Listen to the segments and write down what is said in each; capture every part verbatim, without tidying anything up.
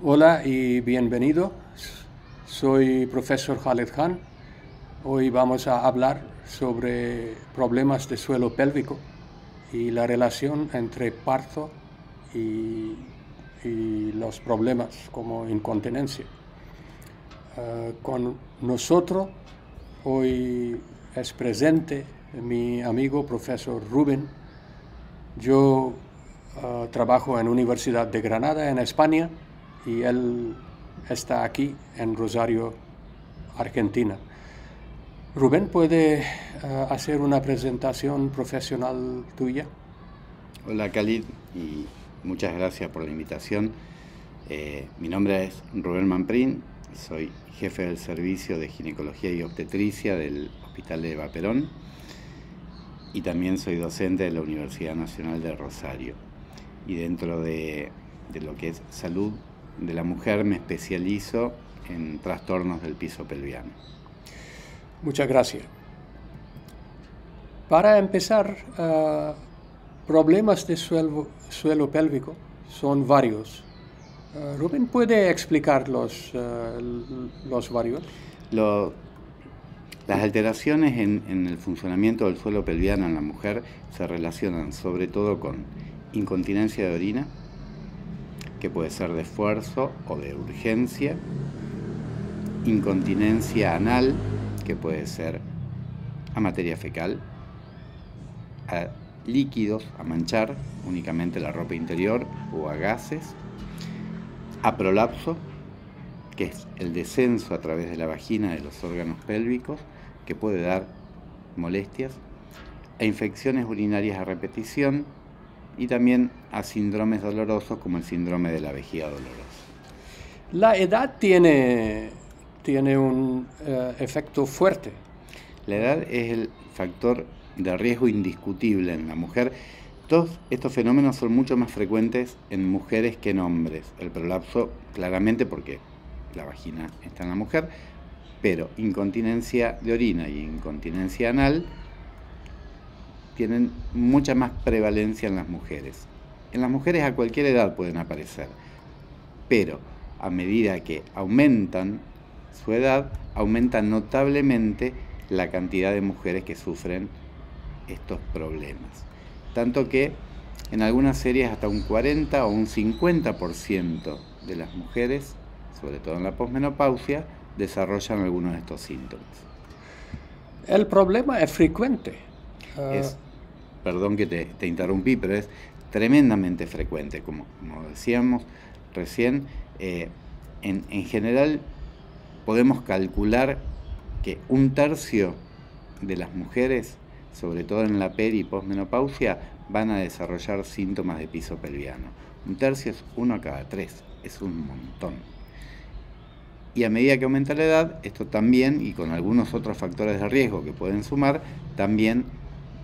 Hola y bienvenido, soy profesor Khalid Khan. Hoy vamos a hablar sobre problemas de suelo pélvico y la relación entre parto y, y los problemas como incontinencia. Uh, con nosotros hoy es presente mi amigo profesor Rubén. Yo uh, trabajo en Universidad de Granada, en España, y él está aquí en Rosario, Argentina. Rubén, ¿puede uh, hacer una presentación profesional tuya? Hola, Khalid, y muchas gracias por la invitación. Eh, mi nombre es Rubén Mamprin, soy jefe del Servicio de Ginecología y Obstetricia del Hospital de Eva Perón y también soy docente de la Universidad Nacional de Rosario. Y dentro de, de lo que es salud de la mujer me especializo en trastornos del piso pelviano. Muchas gracias. Para empezar, uh, problemas de suelo, suelo pélvico son varios. Uh, Rubén, ¿puede explicar los, uh, los varios? Lo, las alteraciones en, en el funcionamiento del suelo pelviano en la mujer se relacionan sobre todo con incontinencia de orina, que puede ser de esfuerzo o de urgencia, incontinencia anal, que puede ser a materia fecal, a líquidos, a manchar únicamente la ropa interior o a gases, a prolapso, que es el descenso a través de la vagina de los órganos pélvicos, que puede dar molestias, a infecciones urinarias a repetición, y también a síndromes dolorosos como el síndrome de la vejiga dolorosa. ¿La edad tiene, tiene un eh, efecto fuerte? La edad es el factor de riesgo indiscutible en la mujer. Todos estos fenómenos son mucho más frecuentes en mujeres que en hombres. El prolapso, claramente, porque la vagina está en la mujer, pero incontinencia de orina y incontinencia anal tienen mucha más prevalencia en las mujeres. En las mujeres a cualquier edad pueden aparecer, pero a medida que aumentan su edad, aumenta notablemente la cantidad de mujeres que sufren estos problemas. Tanto que en algunas series hasta un cuarenta o un cincuenta por ciento de las mujeres, sobre todo en la posmenopausia, desarrollan algunos de estos síntomas. El problema es frecuente. Es, perdón que te, te interrumpí, pero es tremendamente frecuente, como, como decíamos recién. Eh, en, en general podemos calcular que un tercio de las mujeres, sobre todo en la peri y posmenopausia, van a desarrollar síntomas de piso pelviano. Un tercio es uno a cada tres, es un montón. Y a medida que aumenta la edad, esto también, y con algunos otros factores de riesgo que pueden sumar, también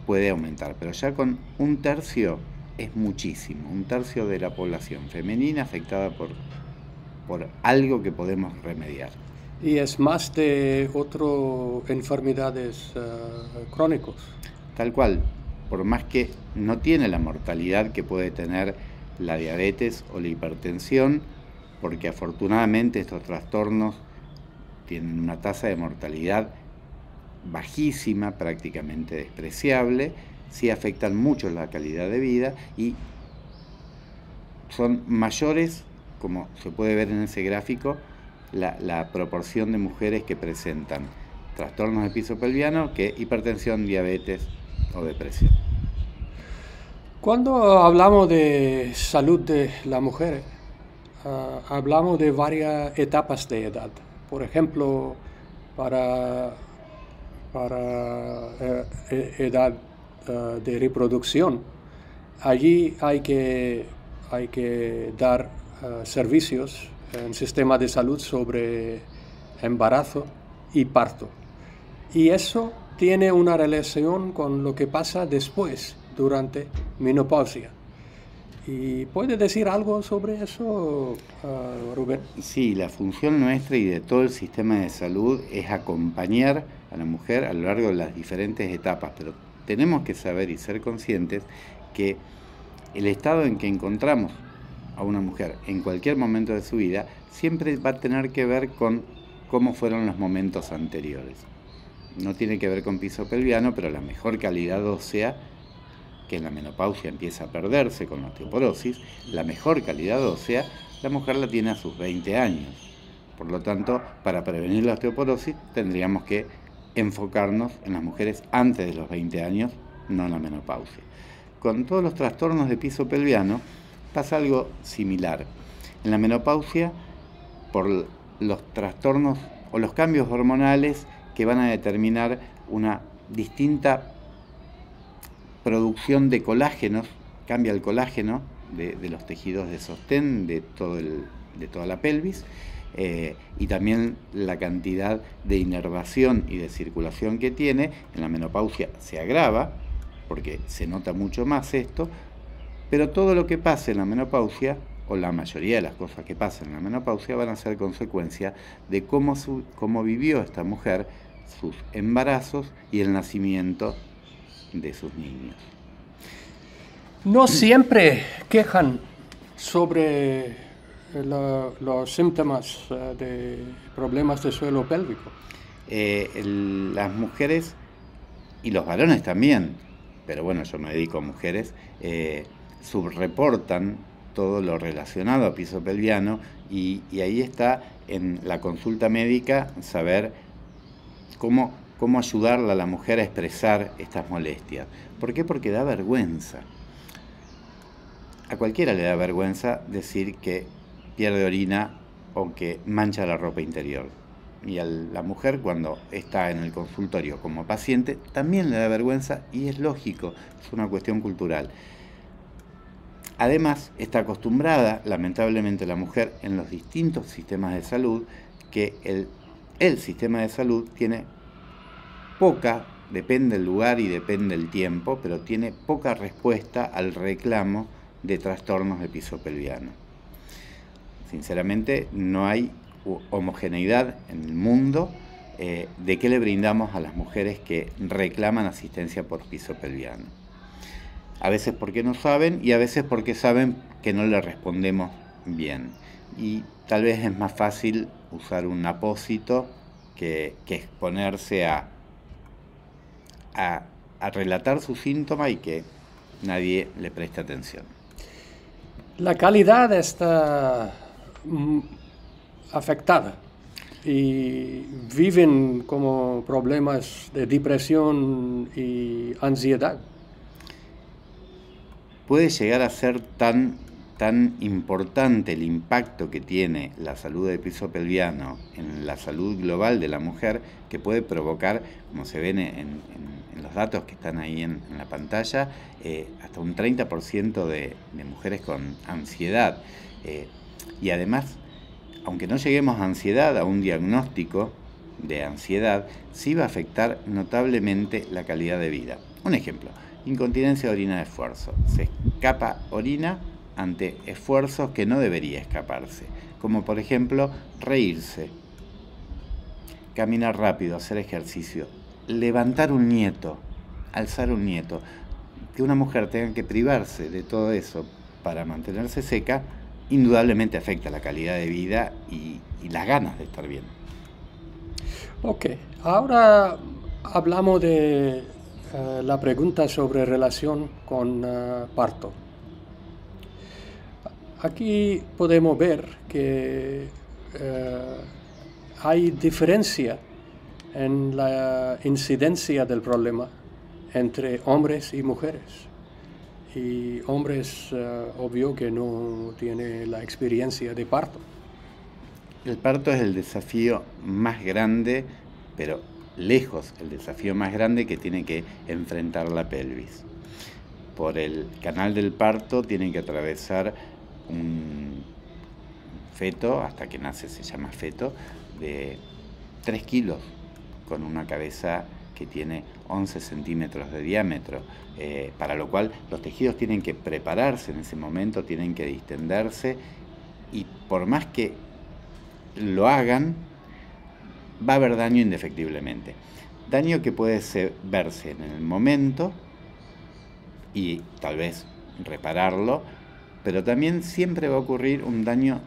puede aumentar, pero ya con un tercio es muchísimo, un tercio de la población femenina afectada por, por algo que podemos remediar. ¿Y es más de otras enfermedades uh, crónicas? Tal cual, por más que no tiene la mortalidad que puede tener la diabetes o la hipertensión, porque afortunadamente estos trastornos tienen una tasa de mortalidad bajísima, prácticamente despreciable, sí afectan mucho la calidad de vida y son mayores, como se puede ver en ese gráfico, la, la proporción de mujeres que presentan trastornos de piso pelviano que hipertensión, diabetes o depresión. Cuando hablamos de salud de la mujer, uh, hablamos de varias etapas de edad. Por ejemplo, para... para eh, edad uh, de reproducción. Allí hay que, hay que dar uh, servicios en sistema de salud sobre embarazo y parto. Y eso tiene una relación con lo que pasa después, durante menopausia. ¿Y puede decir algo sobre eso, uh, Rubén? Sí, la función nuestra y de todo el sistema de salud es acompañar a la mujer a lo largo de las diferentes etapas, pero tenemos que saber y ser conscientes que el estado en que encontramos a una mujer en cualquier momento de su vida siempre va a tener que ver con cómo fueron los momentos anteriores. No tiene que ver con piso pelviano, pero la mejor calidad ósea, que en la menopausia empieza a perderse con la osteoporosis, la mejor calidad ósea la mujer la tiene a sus veinte años. Por lo tanto, para prevenir la osteoporosis tendríamos que enfocarnos en las mujeres antes de los veinte años, no en la menopausia. Con todos los trastornos de piso pelviano pasa algo similar. En la menopausia, por los trastornos o los cambios hormonales que van a determinar una distinta producción de colágenos, cambia el colágeno de, de los tejidos de sostén, de, todo el, de toda la pelvis, eh, y también la cantidad de inervación y de circulación que tiene. En la menopausia se agrava, porque se nota mucho más esto, pero todo lo que pase en la menopausia, o la mayoría de las cosas que pasan en la menopausia, van a ser consecuencia de cómo, su, cómo vivió esta mujer sus embarazos y el nacimiento de sus niños. No siempre quejan sobre la, los síntomas de problemas de suelo pélvico. Eh, el, las mujeres, y los varones también, pero bueno, yo me dedico a mujeres, eh, subreportan todo lo relacionado a piso pelviano, y, y ahí está en la consulta médica saber cómo, cómo ayudarla a la mujer a expresar estas molestias. ¿Por qué? Porque da vergüenza. A cualquiera le da vergüenza decir que pierde orina o que mancha la ropa interior. Y a la mujer, cuando está en el consultorio como paciente, también le da vergüenza, y es lógico, es una cuestión cultural. Además, está acostumbrada, lamentablemente, la mujer en los distintos sistemas de salud, que el, el sistema de salud tiene poca, depende del lugar y depende del tiempo, pero tiene poca respuesta al reclamo de trastornos de piso pelviano. Sinceramente, no hay homogeneidad en el mundo eh, de qué le brindamos a las mujeres que reclaman asistencia por piso pelviano. A veces porque no saben, y a veces porque saben que no le respondemos bien. Y tal vez es más fácil usar un apósito que, que exponerse a, a, a relatar su síntoma y que nadie le preste atención. La calidad está afectada y viven como problemas de depresión y ansiedad. Puede llegar a ser tan, tan importante el impacto que tiene la salud del piso pelviano en la salud global de la mujer, que puede provocar, como se ven en, en, en los datos que están ahí en, en la pantalla, eh, hasta un treinta por ciento de, de mujeres con ansiedad. Eh, y además, aunque no lleguemos a ansiedad, a un diagnóstico de ansiedad, sí va a afectar notablemente la calidad de vida. Un ejemplo: incontinencia de orina de esfuerzo. Se escapa orina ante esfuerzos que no debería escaparse, como por ejemplo reírse, caminar rápido, hacer ejercicio, levantar un nieto, alzar un nieto. Que una mujer tenga que privarse de todo eso para mantenerse seca, indudablemente afecta la calidad de vida y, y las ganas de estar bien. Ok, ahora hablamos de uh, la pregunta sobre relación con uh, parto. Aquí podemos ver que uh, hay diferencia en la incidencia del problema entre hombres y mujeres. Y hombres, uh, obvio que no tiene la experiencia de parto. El parto es el desafío más grande, pero lejos el desafío más grande que tiene que enfrentar la pelvis. Por el canal del parto tiene que atravesar un feto, hasta que nace se llama feto, de tres kilos, con una cabeza que tiene once centímetros de diámetro, eh, para lo cual los tejidos tienen que prepararse en ese momento, tienen que distenderse, y por más que lo hagan, va a haber daño indefectiblemente. Daño que puede ser, verse en el momento y tal vez repararlo, Pero también siempre va a ocurrir un daño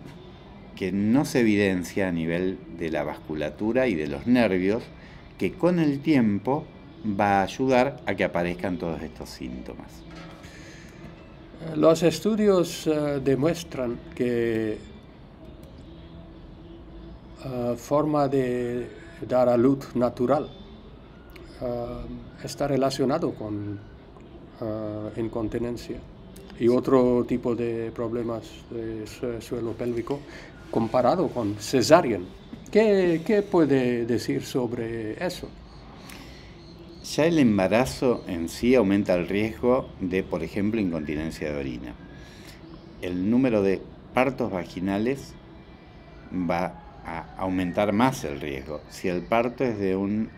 que no se evidencia a nivel de la vasculatura y de los nervios, que con el tiempo va a ayudar a que aparezcan todos estos síntomas. Los estudios uh, demuestran que uh, forma de dar a luz natural uh, está relacionado con uh, incontinencia y otro tipo de problemas de suelo pélvico comparado con cesárea. ¿Qué, qué puede decir sobre eso? Ya el embarazo en sí aumenta el riesgo de, por ejemplo, incontinencia de orina. El número de partos vaginales va a aumentar más el riesgo. Si el parto es de un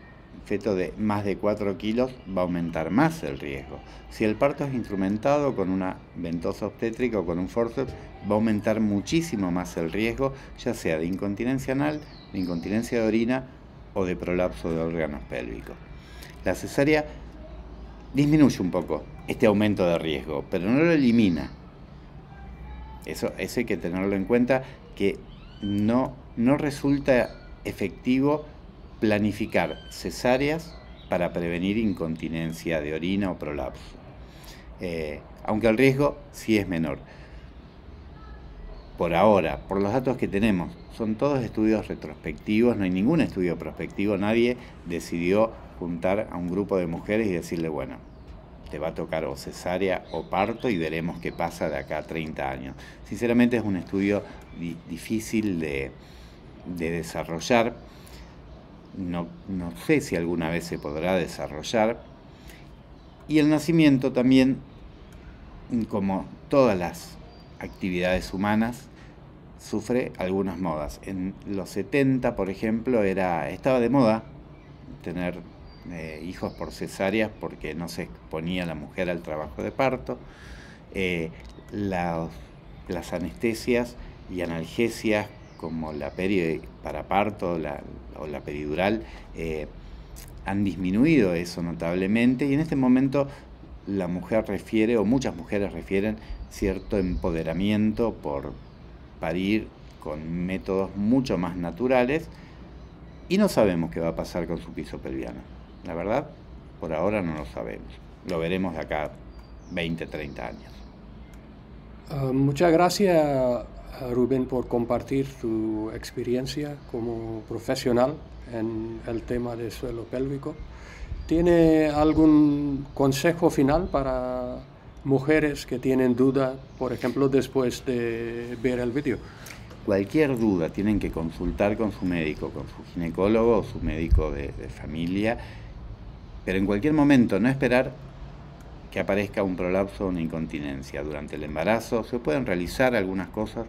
feto de más de cuatro kilos, va a aumentar más el riesgo. Si el parto es instrumentado con una ventosa obstétrica o con un forceps, va a aumentar muchísimo más el riesgo, ya sea de incontinencia anal, de incontinencia de orina o de prolapso de órganos pélvicos. La cesárea disminuye un poco este aumento de riesgo, pero no lo elimina. Eso, eso hay que tenerlo en cuenta, que no, no resulta efectivo planificar cesáreas para prevenir incontinencia de orina o prolapso, eh, aunque el riesgo sí es menor. Por ahora, por los datos que tenemos, son todos estudios retrospectivos, no hay ningún estudio prospectivo, nadie decidió juntar a un grupo de mujeres y decirle, bueno, te va a tocar o cesárea o parto y veremos qué pasa de acá a treinta años. Sinceramente es un estudio di- difícil de, de desarrollar. No, no sé si alguna vez se podrá desarrollar. Y el nacimiento también, como todas las actividades humanas, sufre algunas modas. En los setenta, por ejemplo, era, estaba de moda tener eh, hijos por cesáreas porque no se exponía la mujer al trabajo de parto. Eh, la, las anestesias y analgesias como la peri para parto la, o la peridural, eh, han disminuido eso notablemente, y en este momento la mujer refiere, o muchas mujeres refieren, cierto empoderamiento por parir con métodos mucho más naturales, y no sabemos qué va a pasar con su piso pelviano. La verdad, por ahora no lo sabemos. Lo veremos de acá veinte, treinta años. Uh, muchas gracias, Rubén, por compartir tu experiencia como profesional en el tema del suelo pélvico. ¿Tiene algún consejo final para mujeres que tienen duda, por ejemplo, después de ver el vídeo? Cualquier duda tienen que consultar con su médico, con su ginecólogo o su médico de, de familia, pero en cualquier momento no esperar que aparezca un prolapso o una incontinencia. Durante el embarazo se pueden realizar algunas cosas,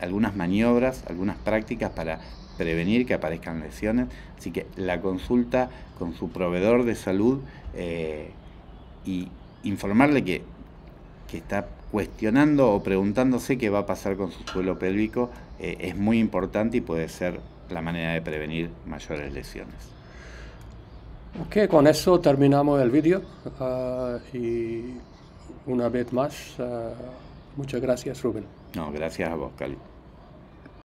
algunas maniobras, algunas prácticas para prevenir que aparezcan lesiones, así que la consulta con su proveedor de salud eh, y informarle que, que está cuestionando o preguntándose qué va a pasar con su suelo pélvico eh, es muy importante y puede ser la manera de prevenir mayores lesiones. Ok, con eso terminamos el vídeo uh, y una vez más, uh, muchas gracias, Rubén. No, gracias a vos, Khalid.